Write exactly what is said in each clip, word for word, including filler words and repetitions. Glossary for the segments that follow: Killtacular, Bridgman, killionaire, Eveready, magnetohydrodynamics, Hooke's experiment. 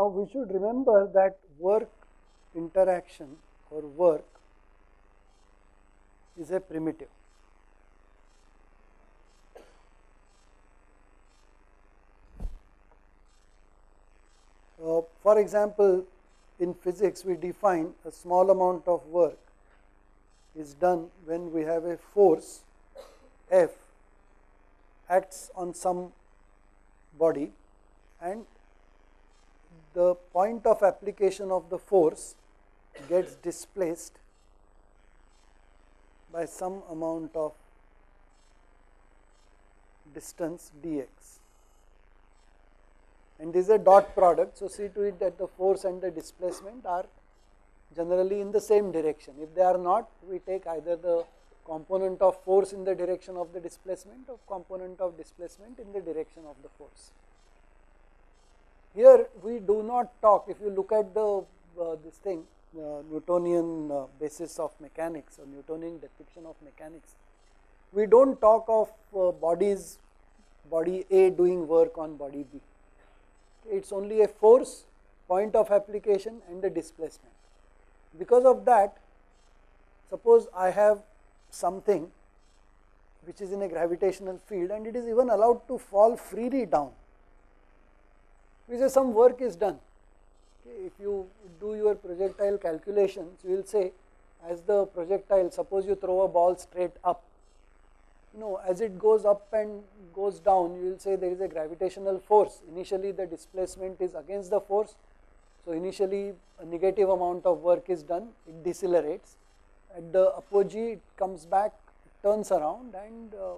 Now, we should remember that work interaction or work is a primitive. Uh, for example, in physics, we define a small amount of work is done when we have a force F acts on some body, and the point of application of the force gets displaced by some amount of distance dx. And this is a dot product, so see to it that the force and the displacement are generally in the same direction. If they are not, we take either the component of force in the direction of the displacement or component of displacement in the direction of the force. Here we do not talk, if you look at the uh, this thing, uh, Newtonian uh, basis of mechanics or Newtonian depiction of mechanics, we do not talk of uh, bodies, body A doing work on body B. It is only a force, point of application and the displacement. Because of that, suppose I have something which is in a gravitational field and it is even allowed to fall freely down, which is some work is done. Okay, if you do your projectile calculations, you will say as the projectile, suppose you throw a ball straight up, you know, as it goes up and goes down, you will say there is a gravitational force. Initially the displacement is against the force, so initially a negative amount of work is done, it decelerates. At the apogee it comes back, it turns around, and uh,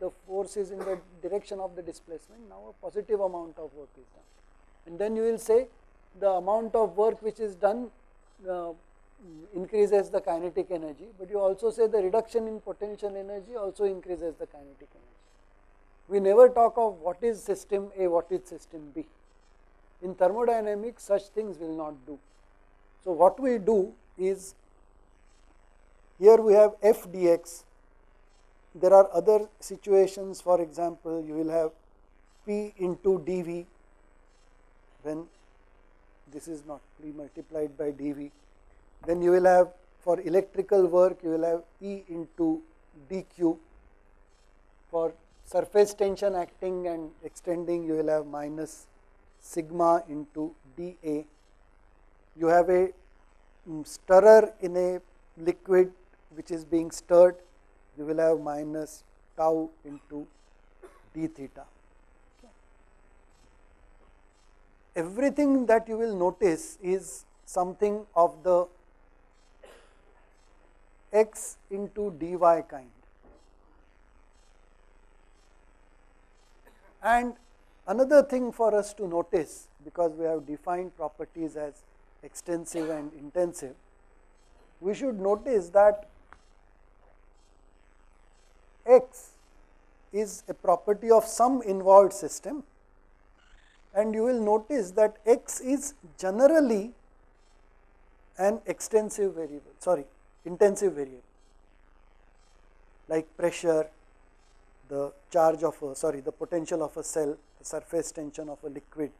the force is in the direction of the displacement. Now a positive amount of work is done, and then you will say the amount of work which is done uh, increases the kinetic energy, but you also say the reduction in potential energy also increases the kinetic energy. We never talk of what is system A, what is system B. In thermodynamics, such things will not do. So what we do is, here we have F dx, there are other situations, for example, you will have P into dV when this is not P multiplied by dV. Then you will have, for electrical work, you will have E into dQ. For surface tension acting and extending, you will have minus sigma into dA. You have a um, stirrer in a liquid which is being stirred, you will have minus tau into d theta. Okay. Everything that you will notice is something of the x into dy kind. And another thing for us to notice, because we have defined properties as extensive and intensive, we should notice that x is a property of some involved system, and you will notice that x is generally an extensive variable, sorry, intensive variable, like pressure, the charge of a, sorry, the potential of a cell, the surface tension of a liquid.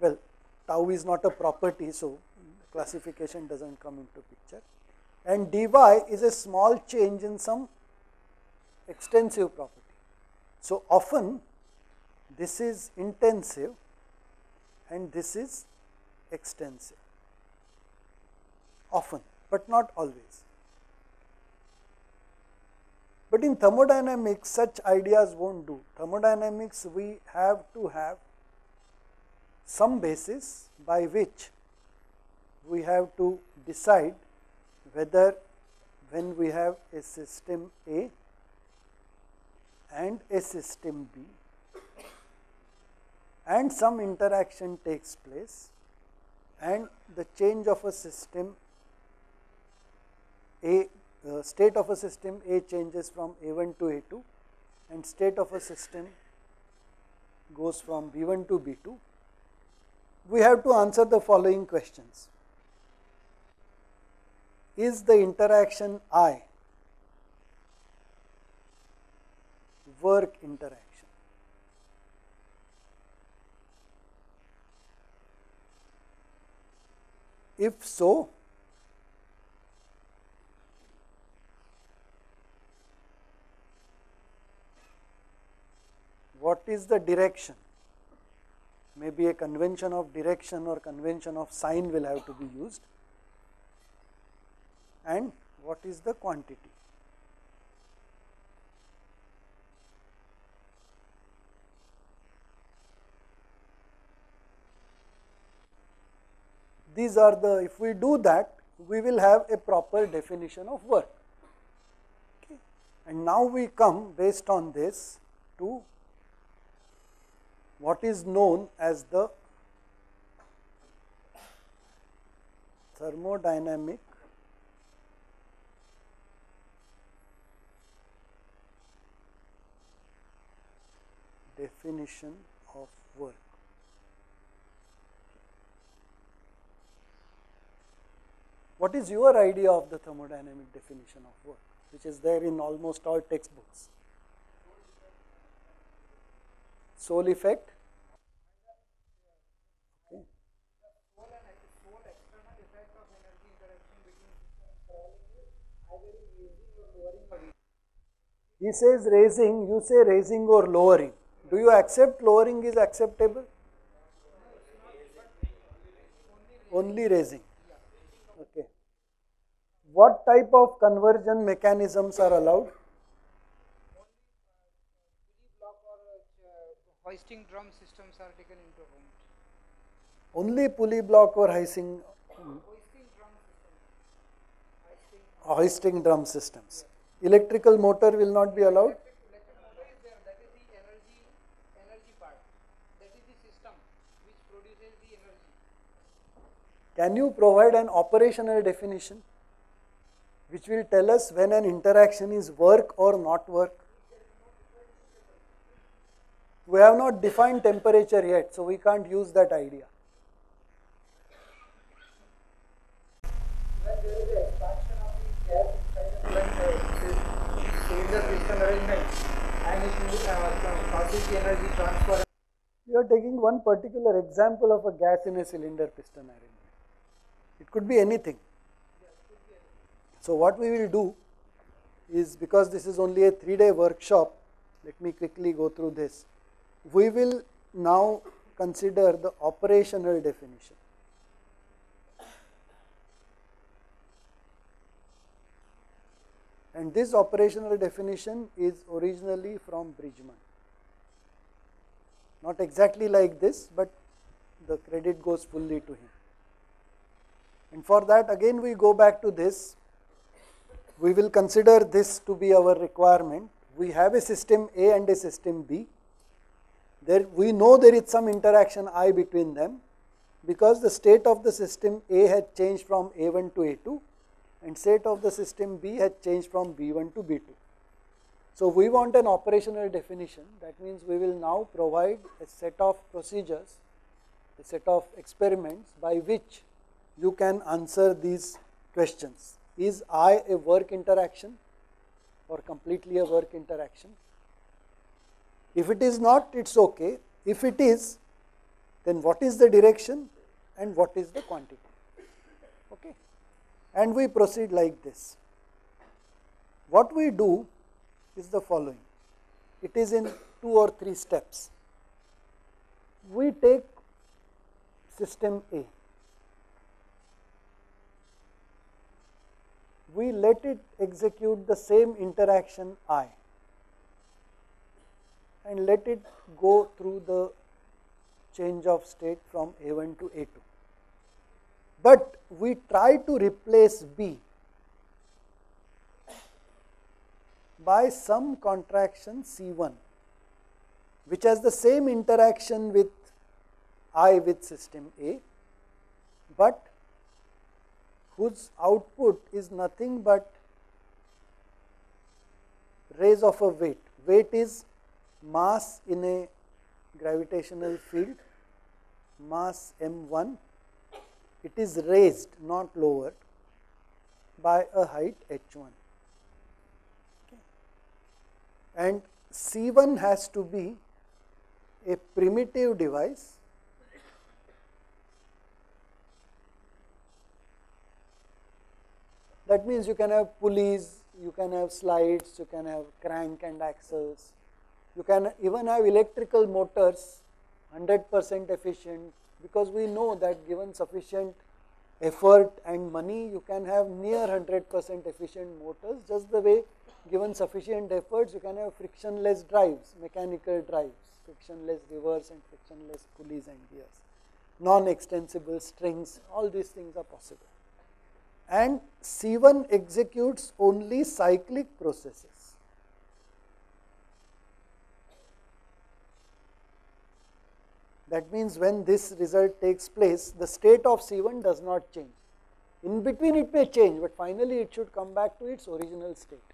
Well, tau is not a property, so classification does not come into picture, and dy is a small change in some extensive property. So often this is intensive and this is extensive, often but not always. But in thermodynamics such ideas will not do. Thermodynamics, we have to have some basis by which we have to decide whether when we have a system A and a system B and some interaction takes place and the change of a system A, uh, state of a system A changes from A one to A two and state of a system goes from B one to B two, we have to answer the following questions. Is the interaction I work interaction? If so, what is the direction? Maybe a convention of direction or convention of sign will have to be used. And what is the quantity? These are the, if we do that, we will have a proper definition of work. Okay. And now we come based on this to what is known as the thermodynamic definition of work. What is your idea of the thermodynamic definition of work, which is there in almost all textbooks? Sole effect. Okay. He says raising, you say raising or lowering. Do you accept lowering is acceptable? Only raising. Okay. What type of conversion mechanisms are allowed? Hoisting drum systems are taken into account. Only pulley block or hoisting? Hoisting drum systems. Hoisting drum systems. Electrical motor will not be allowed? Electric motor is there, that is the energy, energy part. That is the system which produces the energy. Can you provide an operational definition which will tell us when an interaction is work or not work? We have not defined temperature yet, so we can't use that idea. There is the expansion of the gas cylinder piston arrangement and it causes the energy transfer. You are taking one particular example of a gas in a cylinder piston arrangement. It could be anything. So what we will do is, because this is only a three-day workshop, let me quickly go through this. We will now consider the operational definition. And this operational definition is originally from Bridgman. Not exactly like this, but the credit goes fully to him. And for that, again we go back to this. We will consider this to be our requirement. We have a system A and a system B. There, we know there is some interaction I between them because the state of the system A had changed from A one to A two and state of the system B had changed from B one to B two. So we want an operational definition. That means we will now provide a set of procedures, a set of experiments by which you can answer these questions. Is I a work interaction or completely a work interaction? If it is not, it's okay. If it is, then what is the direction and what is the quantity? Okay. And we proceed like this. What we do is the following. It is in two or three steps. We take system A. We let it execute the same interaction I. And let it go through the change of state from A one to A two. But we try to replace B by some contraction C one, which has the same interaction with I with system A, but whose output is nothing but raise of a weight. Weight is mass in a gravitational field, mass m one, it is raised, not lowered, by a height h one. Okay. And C one has to be a primitive device That means you can have pulleys, you can have slides, you can have crank and axles, you can even have electrical motors one hundred percent efficient, because we know that given sufficient effort and money you can have near one hundred percent efficient motors, just the way given sufficient efforts you can have frictionless drives, mechanical drives, frictionless rivers and frictionless pulleys and gears, non-extensible strings, all these things are possible. And C one executes only cyclic processes. That means when this result takes place, the state of C one does not change. In between it may change, but finally it should come back to its original state.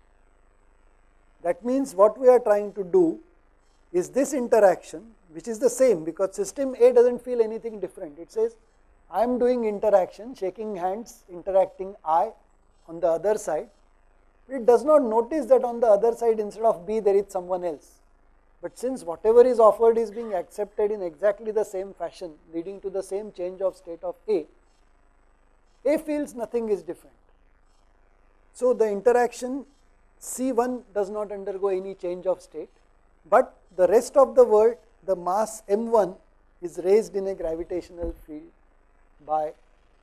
That means what we are trying to do is this interaction, which is the same, because system A does not feel anything different. It says, I am doing interaction, shaking hands, interacting I on the other side. It does not notice that on the other side instead of B there is someone else. But since whatever is offered is being accepted in exactly the same fashion, leading to the same change of state of A, A feels nothing is different. So the interaction C one does not undergo any change of state, but the rest of the world, the mass m one is raised in a gravitational field by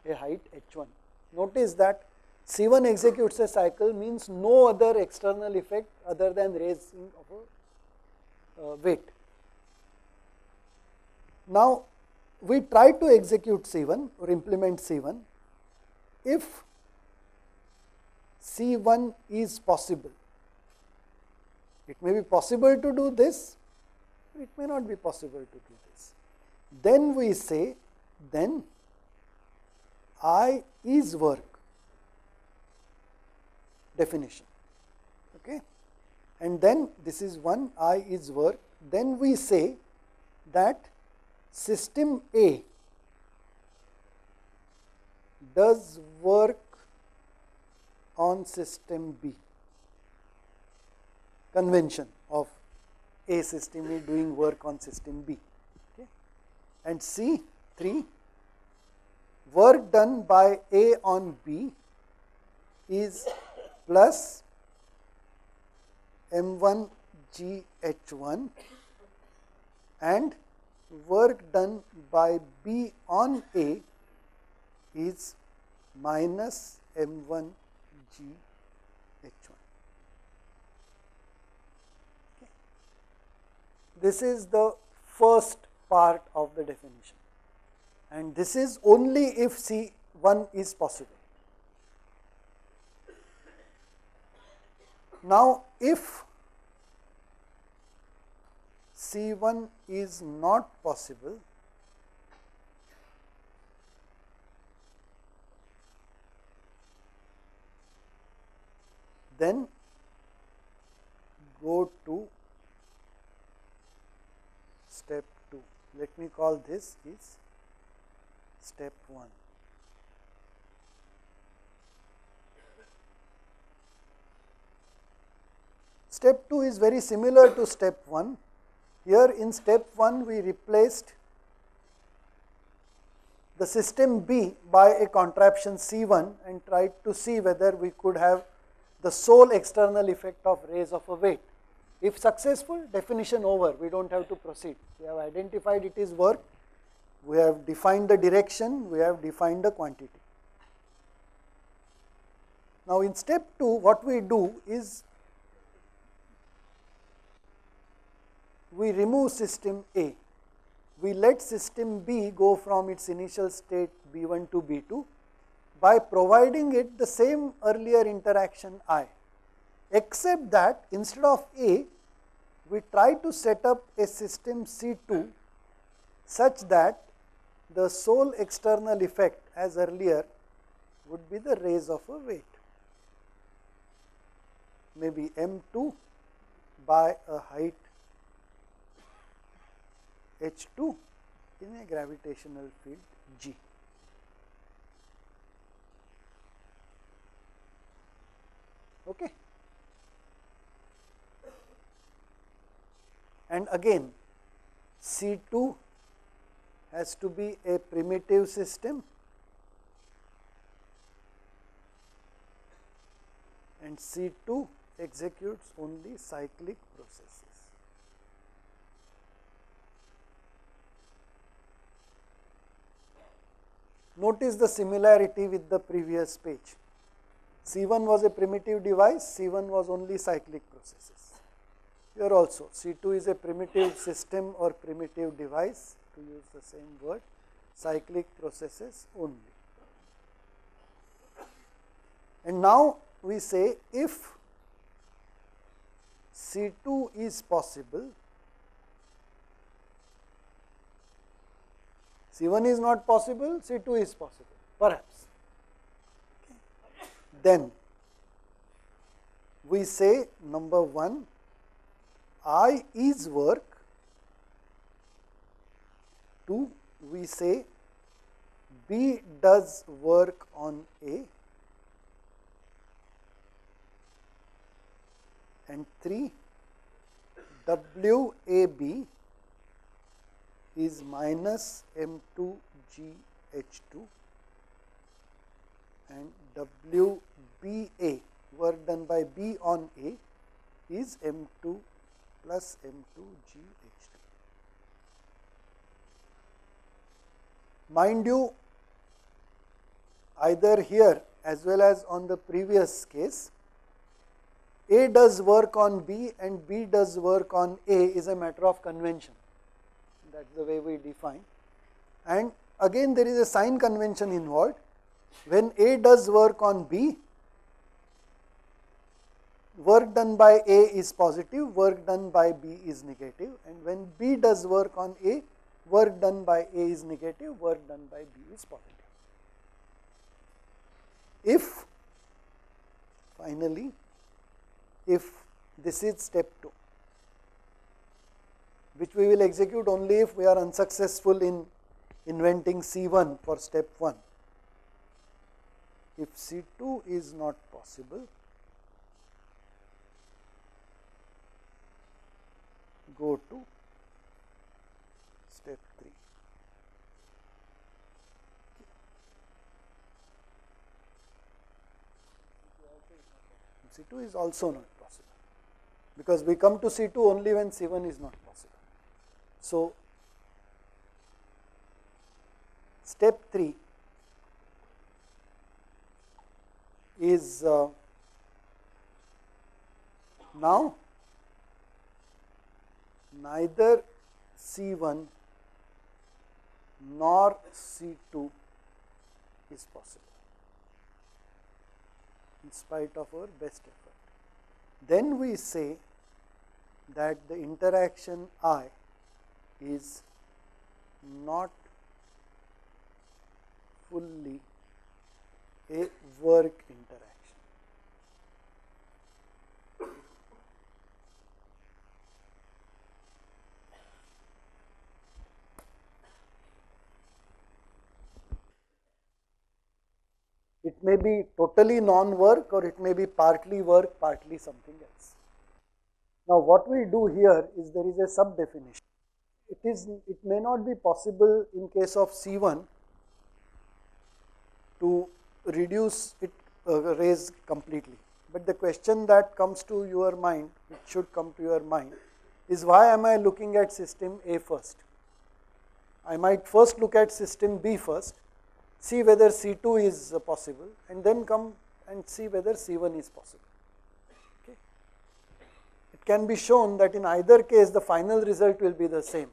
a height h one. Notice that C one executes a cycle means no other external effect other than raising of a uh, weight. Now we try to execute C one or implement C one. If C one is possible, it may be possible to do this, it may not be possible to do this. Then we say, then I is work definition, okay, and then this is one, I is work. Then we say that system A does work on system B, convention of A system A doing work on system B, okay. And C three, work done by A on B is plus m one g h one and work done by B on A is minus m one g h one. Okay. This is the first part of the definition, and this is only if C one is possible. Now, if C one is not possible, then go to step two. Let me call this is step one. Step two is very similar to step one. Here in step one we replaced the system B by a contraption C one and tried to see whether we could have the sole external effect of raise of a weight. If successful, definition over, we do not have to proceed. We have identified it is work, we have defined the direction, we have defined the quantity. Now in step two, what we do is we remove system A, we let system B go from its initial state B one to B two. By providing it the same earlier interaction I, except that instead of A, we try to set up a system C two such that the sole external effect as earlier would be the raise of a weight, maybe m two by a height h two in a gravitational field G. Okay. And again C two has to be a primitive system and C two executes only cyclic processes. Notice the similarity with the previous page. C one was a primitive device, C one was only cyclic processes. Here also C two is a primitive system or primitive device, to use the same word, cyclic processes only. And now we say if C two is possible, C one is not possible, C two is possible, perhaps. Okay. Then we say number one, I is work. Two, we say B does work on A. And three, W A B is minus M two G H two, and W B A, work done by B on A, is M two plus M two G H two. Mind you, either here as well as on the previous case, A does work on B and B does work on A is a matter of convention. That is the way we define, and again there is a sign convention involved. When A does work on B, work done by A is positive, work done by B is negative, and when B does work on A, work done by A is negative, work done by B is positive. If, finally, if this is step two, which we will execute only if we are unsuccessful in inventing C one for step one. If C two is not possible, go to step three. C two is also not possible, because we come to C two only when C one is not possible. So, step three is uh, now neither C one nor C two is possible in spite of our best effort. Then we say that the interaction I is not fully a work interaction. It may be totally non-work, or it may be partly work, partly something else. Now, what we do here is there is a sub-definition. It is, it may not be possible in case of C one to reduce it, uh, raise completely. But the question that comes to your mind, it should come to your mind, is why am I looking at system A first? I might first look at system B first, see whether C two is uh, possible, and then come and see whether C one is possible. Can be shown that in either case the final result will be the same.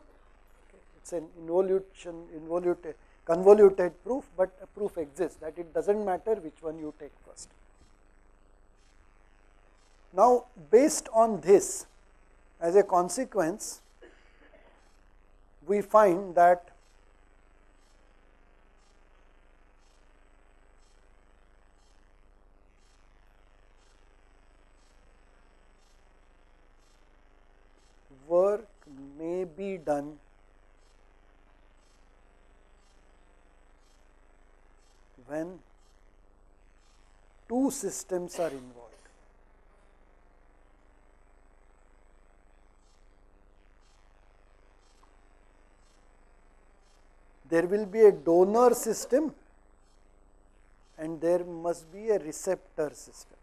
It is an involution, involuted, convoluted proof, but a proof exists that it does not matter which one you take first. Now, based on this, as a consequence, we find that work may be done when two systems are involved. There will be a donor system and there must be a receptor system.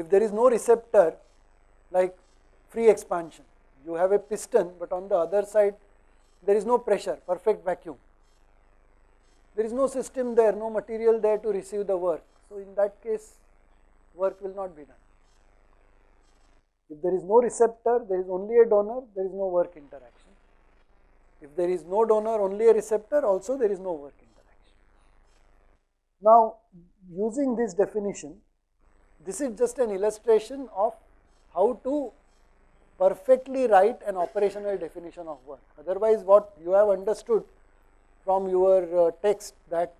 If there is no receptor, like free expansion, you have a piston, but on the other side there is no pressure, perfect vacuum. There is no system there, no material there to receive the work. So in that case, work will not be done. If there is no receptor, there is only a donor, there is no work interaction. If there is no donor, only a receptor, also there is no work interaction. Now, using this definition, this is just an illustration of how to perfectly write an operational definition of work. Otherwise, what you have understood from your uh, text, that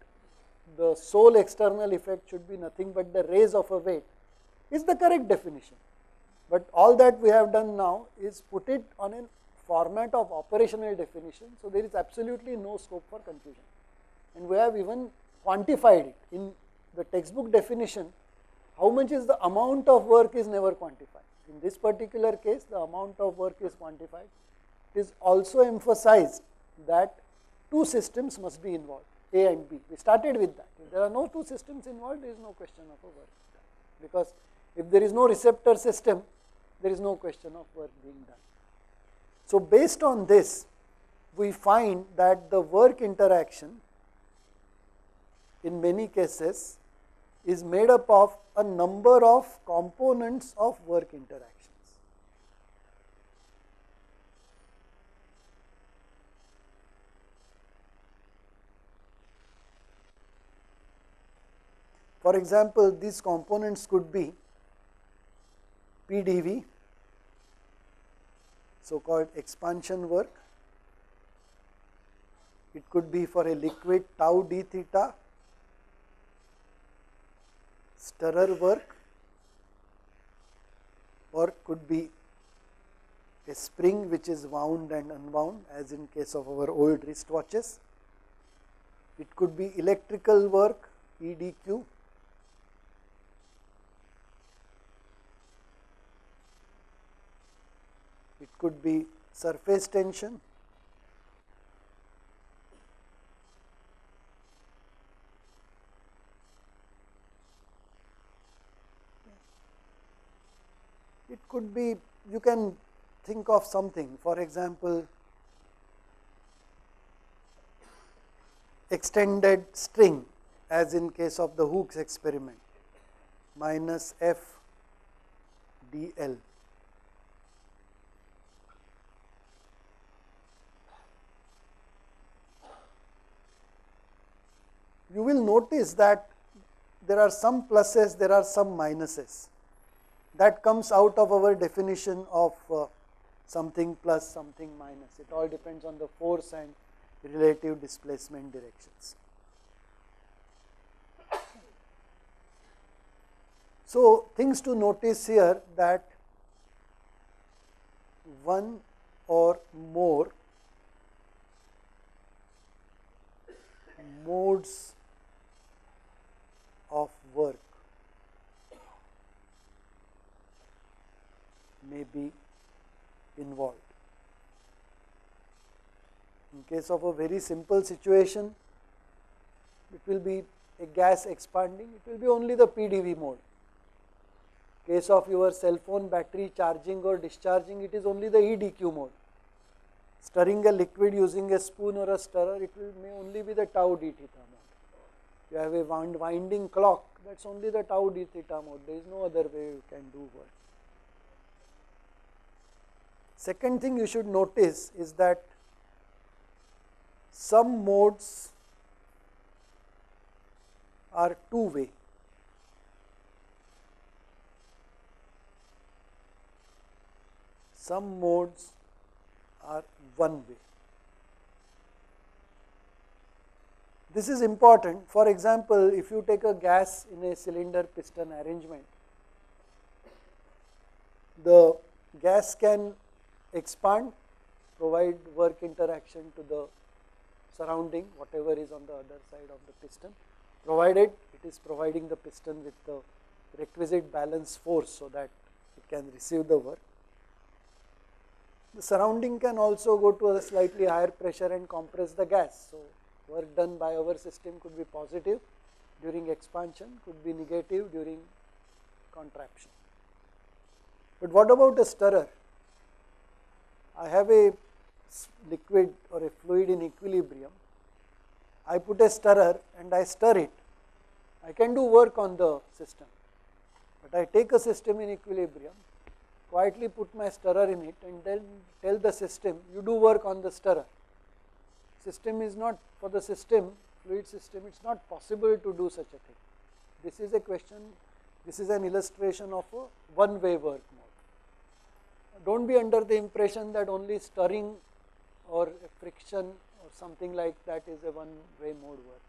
the sole external effect should be nothing but the raise of a weight, is the correct definition. But all that we have done now is put it on a format of operational definition, so there is absolutely no scope for confusion. And we have even quantified it. In the textbook definition, how much is the amount of work is never quantified. In this particular case, the amount of work is quantified. It is also emphasized that two systems must be involved, A and B. We started with that. If there are no two systems involved, there is no question of a work done. Because if there is no receptor system, there is no question of work being done. So based on this, we find that the work interaction in many cases is made up of a number of components of work interactions. For example, these components could be P D V, so-called expansion work. It could be for a liquid tau d theta, stirrer work, or could be a spring which is wound and unwound, as in case of our old wristwatches. It could be electrical work, E D Q. It could be surface tension. It could be, you can think of something, for example, extended string, as in case of the Hooke's experiment, minus F d L. You will notice that there are some pluses, there are some minuses. That comes out of our definition of uh, something plus, something minus. It all depends on the force and relative displacement directions. So, things to notice here, that one or more modes of work may be involved. In case of a very simple situation, it will be a gas expanding, it will be only the P D V mode. In case of your cell phone battery charging or discharging, it is only the E D Q mode. Stirring a liquid using a spoon or a stirrer, it will, may only be the tau d theta mode. You have a wound winding clock, that is only the tau d theta mode. There is no other way you can do work. Second thing you should notice is that some modes are two-way. Some modes are one-way. This is important. For example, if you take a gas in a cylinder piston arrangement, the gas can expand, provide work interaction to the surrounding, whatever is on the other side of the piston, provided it is providing the piston with the requisite balance force so that it can receive the work. The surrounding can also go to a slightly higher pressure and compress the gas. So, work done by our system could be positive during expansion, could be negative during contraction. But what about a stirrer? I have a liquid or a fluid in equilibrium. I put a stirrer and I stir it. I can do work on the system. But I take a system in equilibrium, quietly put my stirrer in it, and then tell the system, you do work on the stirrer. System is not, for the system, fluid system, it is not possible to do such a thing. This is a question, this is an illustration of a one-way work mode. Don't be under the impression that only stirring or friction or something like that is a one-way mode work.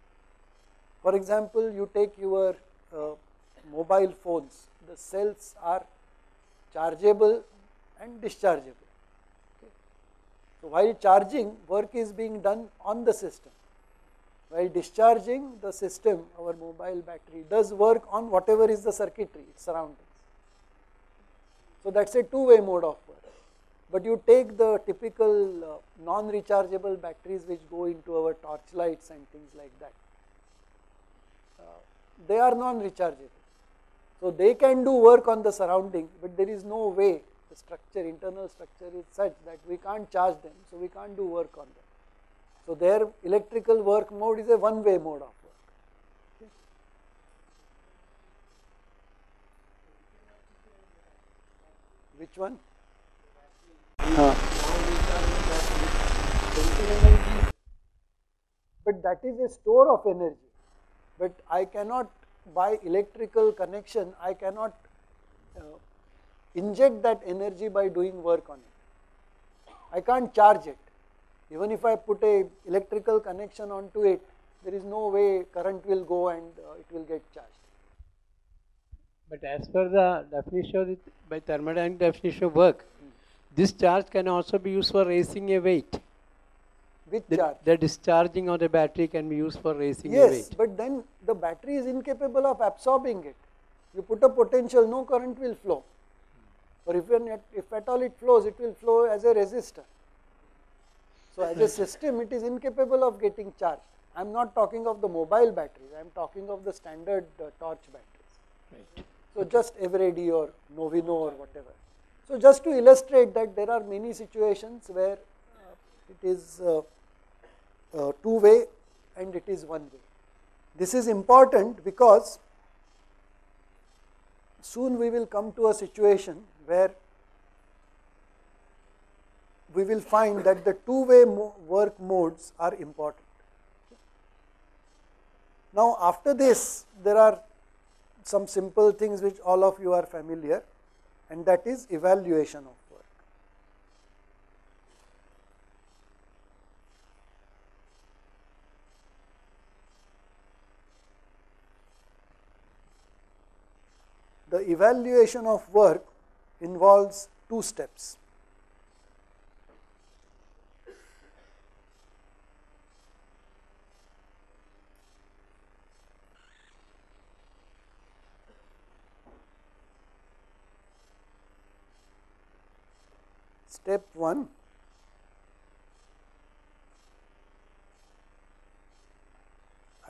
For example, you take your uh, mobile phones, the cells are chargeable and dischargeable. Okay. So, while charging, work is being done on the system. While discharging, the system, our mobile battery, does work on whatever is the circuitry, its surroundings. So, that is a two-way mode of work. But you take the typical uh, non-rechargeable batteries which go into our torch lights and things like that. Uh, they are non-rechargeable. So, they can do work on the surrounding, but there is no way the structure, internal structure is such that we can't charge them. So, we can't do work on them. So, their electrical work mode is a one-way mode of work. Okay. Which one? Huh. But that is a store of energy. But I cannot, by electrical connection, I cannot uh, inject that energy by doing work on it. I can't charge it. Even if I put a electrical connection onto it, there is no way current will go and uh, it will get charged. But as per the definition, by thermodynamic definition of work, hmm. this charge can also be used for raising a weight. Which the, charge? The discharging of the battery can be used for raising yes, a weight. Yes, but then the battery is incapable of absorbing it. You put a potential, no current will flow. Or if, not, if at all it flows, it will flow as a resistor. So, as a system, it is incapable of getting charged. I am not talking of the mobile batteries, I am talking of the standard uh, torch batteries. Right. So, just Eveready or Novino or whatever. So, just to illustrate that there are many situations where uh, it is uh, Uh, two way and it is one way. This is important because soon we will come to a situation where we will find that the two way mo work modes are important. Now, after this, there are some simple things which all of you are familiar, and that is evaluation of work. The evaluation of work involves two steps. Step one,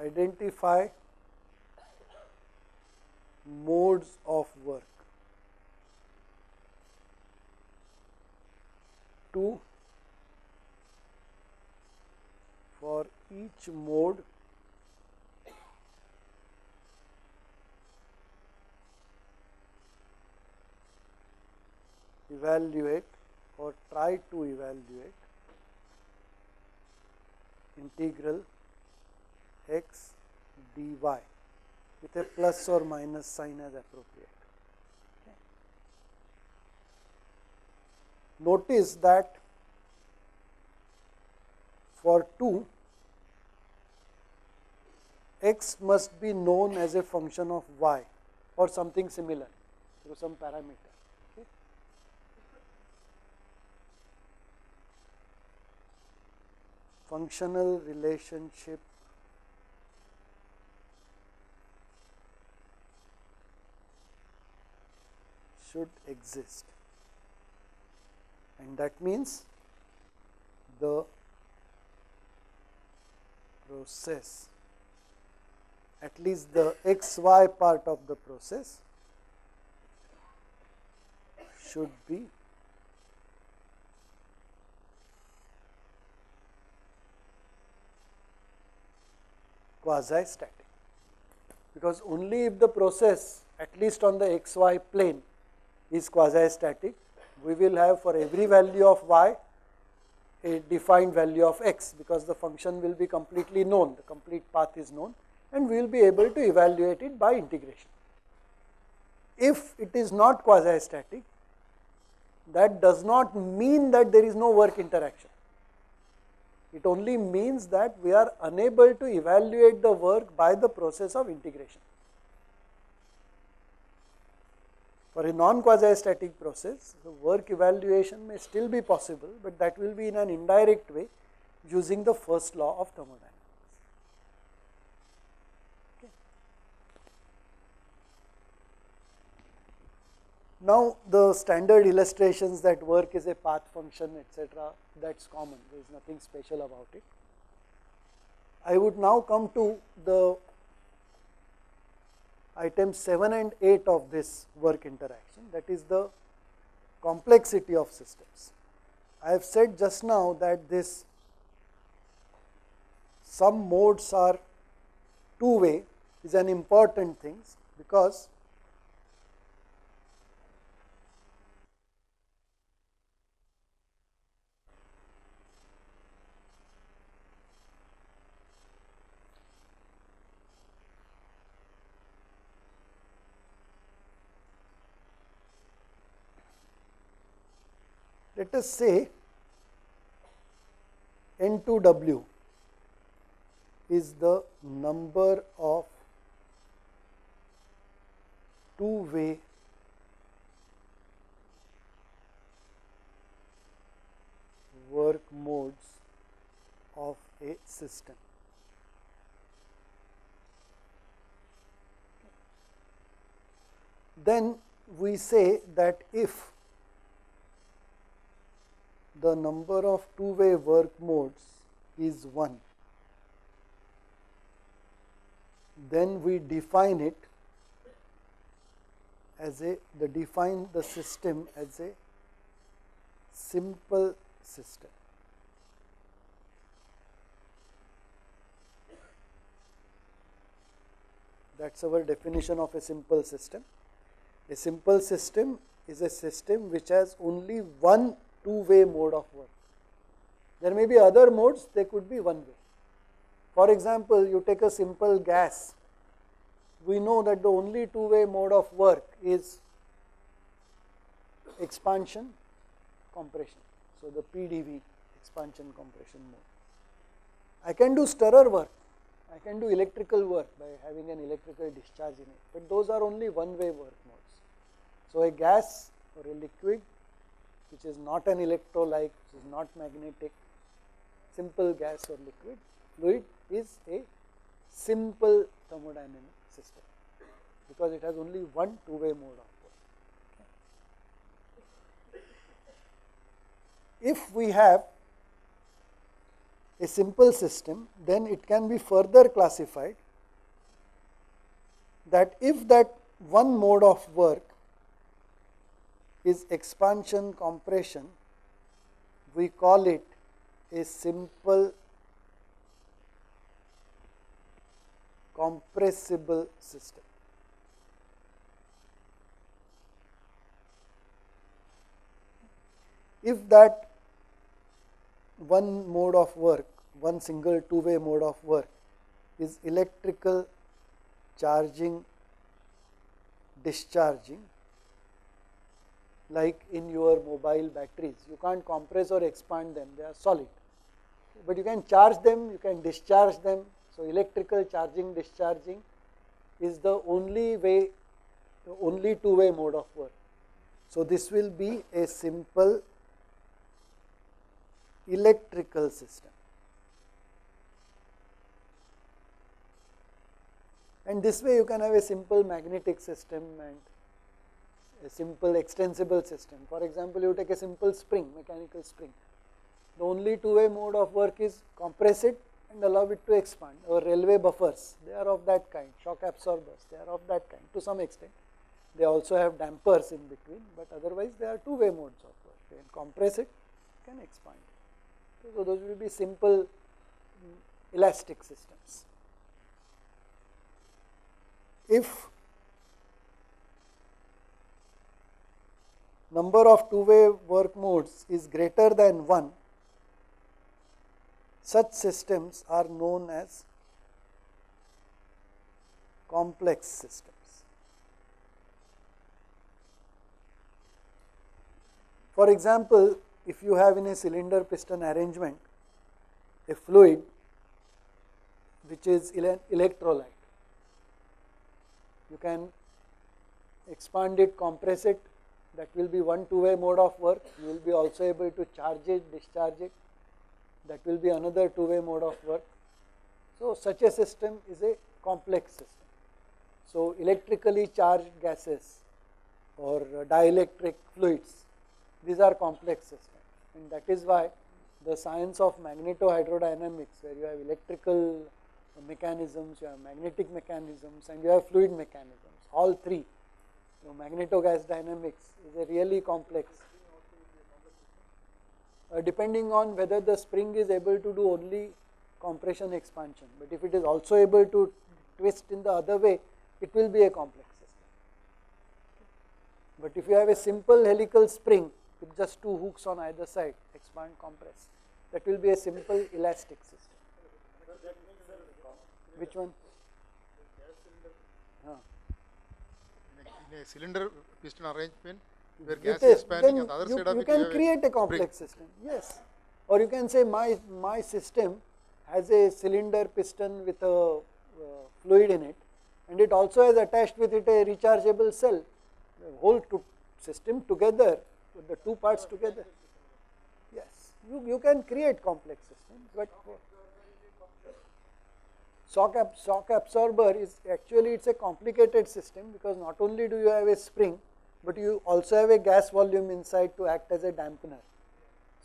identify modes of work. Two, for each mode, evaluate or try to evaluate integral x dy, with a plus or minus sign as appropriate. Okay. Notice that for two, x must be known as a function of y or something similar through some parameter. Okay. Functional relationship should exist, and that means the process, at least the x y part of the process, should be quasi static, because only if the process, at least on the xy plane, is quasi static, we will have for every value of y a defined value of x, because the function will be completely known, the complete path is known, and we will be able to evaluate it by integration. If it is not quasi static, that does not mean that there is no work interaction. It only means that we are unable to evaluate the work by the process of integration. For a non-quasi-static process, the work evaluation may still be possible, but that will be in an indirect way using the first law of thermodynamics. Okay. Now, the standard illustrations that work is a path function, et cetera, that's common. There is nothing special about it. I would now come to the items seven and eight of this work interaction, that is the complexity of systems. I have said just now that this some modes are two way is an important thing, because let us say N two W is the number of two-way work modes of a system. Then we say that if the number of two-way work modes is one, then we define it as a, the define the system as a simple system. That's our definition of a simple system. A simple system is a system which has only one two-way mode of work. There may be other modes, they could be one way. For example, you take a simple gas. We know that the only two-way mode of work is expansion, compression. So, the P D V, expansion, compression mode. I can do stirrer work, I can do electrical work by having an electrical discharge in it, but those are only one-way work modes. So, a gas or a liquid which is not an electrolyte, which is not magnetic, simple gas or liquid fluid is a simple thermodynamic system, because it has only one two-way mode of work. If we have a simple system, then it can be further classified that if that one mode of work is expansion compression, we call it a simple compressible system. If that one mode of work, one single two-way mode of work is electrical charging, discharging, like in your mobile batteries, you can't compress or expand them, they are solid. But you can charge them, you can discharge them. So, electrical charging, discharging is the only way, the only two-way mode of work. So, this will be a simple electrical system. And this way you can have a simple magnetic system and a simple extensible system. For example, you take a simple spring, mechanical spring. The only two-way mode of work is compress it and allow it to expand, or railway buffers, they are of that kind, shock absorbers, they are of that kind to some extent. They also have dampers in between, but otherwise they are two-way modes of work. You can compress it, you can expand it. So those will be simple elastic systems. If number of two-way work modes is greater than one, such systems are known as complex systems. For example, if you have in a cylinder piston arrangement a fluid which is electrolyte, you can expand it, compress it. That will be one two-way mode of work. You will be also able to charge it, discharge it. That will be another two-way mode of work. So such a system is a complex system. So electrically charged gases or dielectric fluids, these are complex systems. And that is why the science of magnetohydrodynamics, where you have electrical mechanisms, you have magnetic mechanisms, and you have fluid mechanisms, all three. So magnetogas dynamics is a really complex, uh, depending on whether the spring is able to do only compression expansion. But if it is also able to twist in the other way, it will be a complex system. But if you have a simple helical spring with just two hooks on either side, expand, compress, that will be a simple elastic system. Which one? Huh. A cylinder piston arrangement where gas is expanding at the other side of it. You can create a complex system, yes. Or you can say my, my system has a cylinder piston with a uh, fluid in it, and it also has attached with it a rechargeable cell. The whole to system together, with the two parts together. Yes, you, you can create complex systems. But Shock, ab shock absorber is actually, it's a complicated system, because not only do you have a spring, but you also have a gas volume inside to act as a dampener.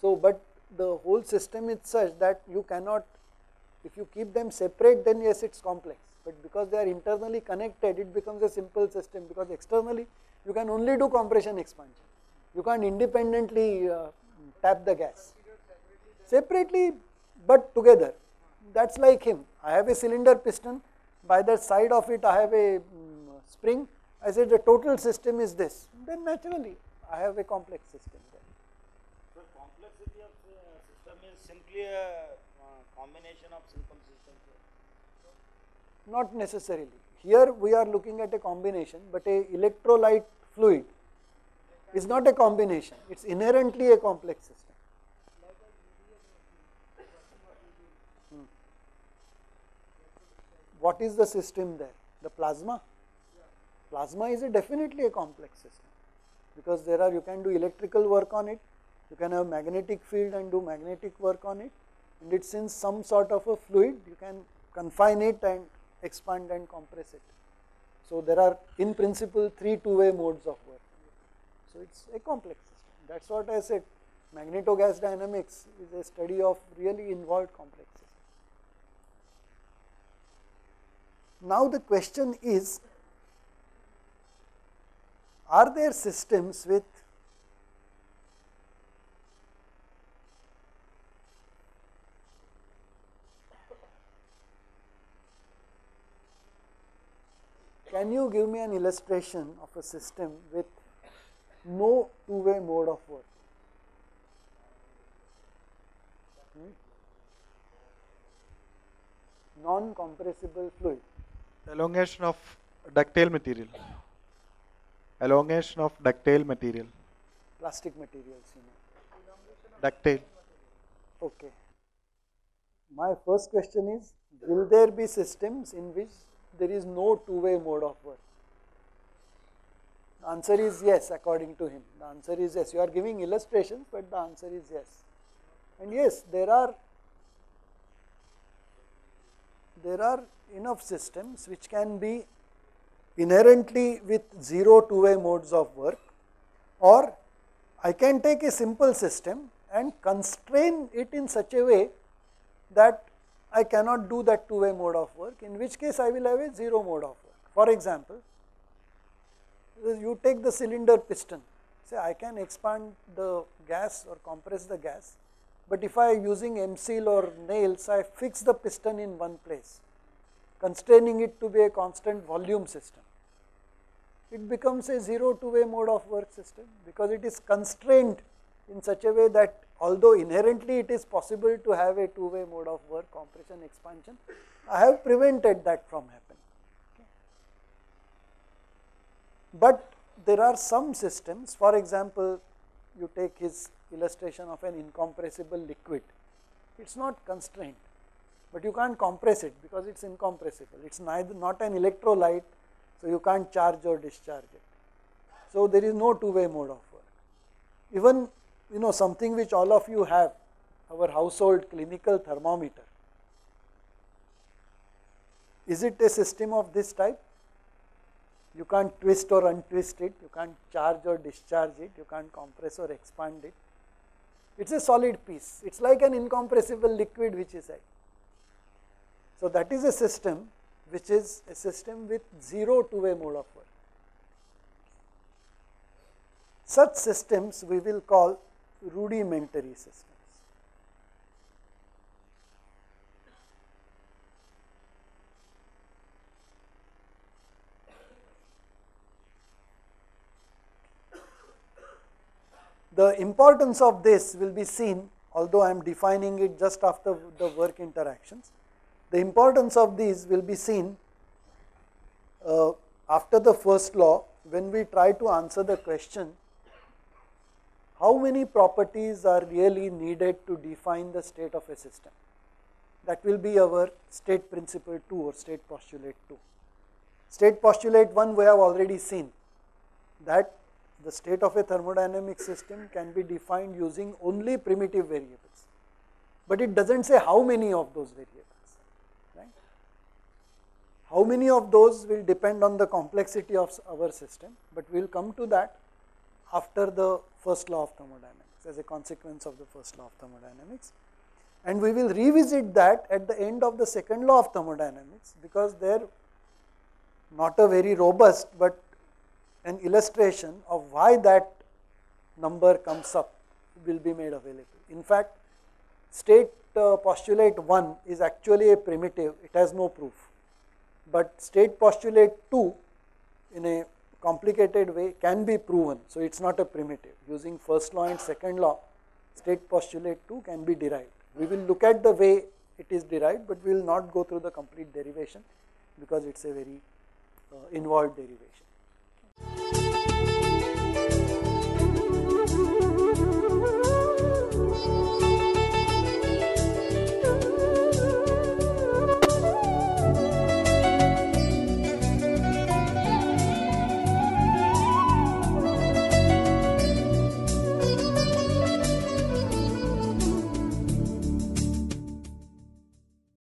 So, but the whole system is such that you cannot, if you keep them separate, then yes, it's complex. But because they are internally connected, it becomes a simple system, because externally you can only do compression expansion. You can't independently uh, tap the gas. Separately, but together. That's like him. I have a cylinder piston, by the side of it I have a um, spring. I said the total system is this, then naturally I have a complex system there. So complexity of the system is simply a uh, combination of simple systems? Not necessarily. Here we are looking at a combination, but a electrolyte fluid is not a combination, it's inherently a complex system. What is the system there? The plasma? Plasma is a definitely a complex system, because there are, you can do electrical work on it, you can have magnetic field and do magnetic work on it, and it's in some sort of a fluid, you can confine it and expand and compress it. So there are in principle three two-way modes of work. So it's a complex system. That's what I said, magnetogas dynamics is a study of really involved complex systems. Now the question is, are there systems with can you give me an illustration of a system with no two-way mode of work? Hmm? Non-compressible fluid. Elongation of ductile material. Elongation of ductile material. Plastic materials, you know. Ductile. Okay. My first question is, will there be systems in which there is no two-way mode of work? The answer is yes, according to him. The answer is yes. You are giving illustrations, but the answer is yes. And yes, there are there are enough systems which can be inherently with zero two-way modes of work, or I can take a simple system and constrain it in such a way that I cannot do that two-way mode of work, in which case I will have a zero mode of work. For example, is you take the cylinder piston, say I can expand the gas or compress the gas, but if I am using M-seal or nails, I fix the piston in one place, constraining it to be a constant volume system. It becomes a zero two-way mode of work system because it is constrained in such a way that although inherently it is possible to have a two-way mode of work, compression, expansion, I have prevented that from happening. Okay. But there are some systems, for example, you take his illustration of an incompressible liquid, it is not constrained, but you can't compress it because it is incompressible, it is neither not an electrolyte, so you can't charge or discharge it. So there is no two-way mode of work. Even you know something which all of you have, our household clinical thermometer. Is it a system of this type? You can't twist or untwist it, you can't charge or discharge it, you can't compress or expand it. It is a solid piece, it is like an incompressible liquid which is at. So that is a system which is a system with zero two-way mode of work. Such systems we will call rudimentary systems. The importance of this will be seen, although I am defining it just after the work interactions. The importance of these will be seen uh, after the first law when we try to answer the question, how many properties are really needed to define the state of a system? That will be our state principle two or state postulate two. State postulate one we have already seen that the state of a thermodynamic system can be defined using only primitive variables, but it does not say how many of those variables. How many of those will depend on the complexity of our system, but we will come to that after the first law of thermodynamics as a consequence of the first law of thermodynamics. And we will revisit that at the end of the second law of thermodynamics because they are not a very robust but an illustration of why that number comes up will be made available. In fact, state uh, postulate one is actually a primitive, it has no proof. But state postulate two in a complicated way can be proven, so it is not a primitive. Using first law and second law, state postulate two can be derived. We will look at the way it is derived, but we will not go through the complete derivation because it is a very uh, involved derivation.